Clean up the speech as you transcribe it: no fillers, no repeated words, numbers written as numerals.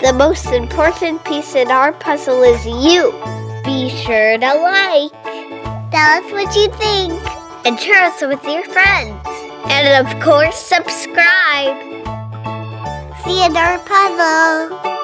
The most important piece in our puzzle is you. Be sure to like. Tell us what you think. And share us with your friends. And of course, subscribe. See you in our puzzle.